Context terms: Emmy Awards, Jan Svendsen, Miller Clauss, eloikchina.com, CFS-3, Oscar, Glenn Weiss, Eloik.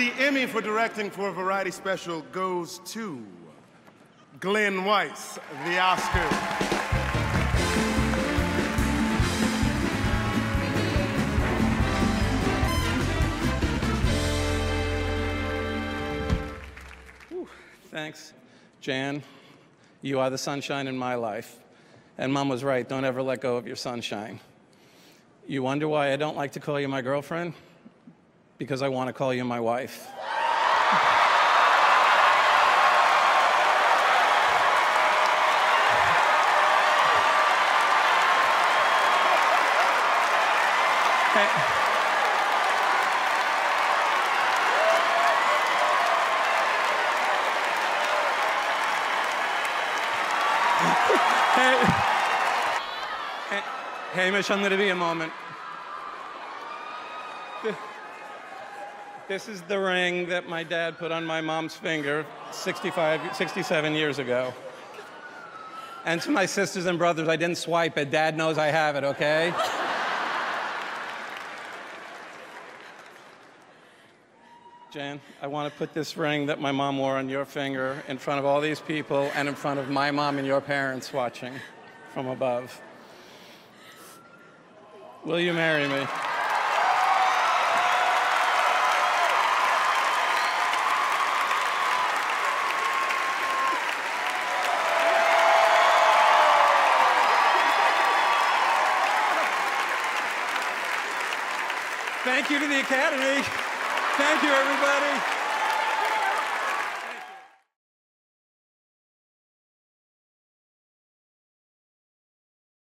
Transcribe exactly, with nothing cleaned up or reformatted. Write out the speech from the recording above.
The Emmy for directing for a variety special goes to Glenn Weiss, the Oscar. Thanks, Jan. You are the sunshine in my life. And Mom was right, don't ever let go of your sunshine. You wonder why I don't like to call you my girlfriend? Because I want to call you my wife. Hey. Hamish, I'm going to be a moment. This is the ring that my dad put on my mom's finger sixty-five, sixty-seven years ago. And to my sisters and brothers, I didn't swipe it. Dad knows I have it, okay? Jan, I want to put this ring that my mom wore on your finger in front of all these people and in front of my mom and your parents watching from above. Will you marry me? Thank you to the Academy. Thank you, everybody.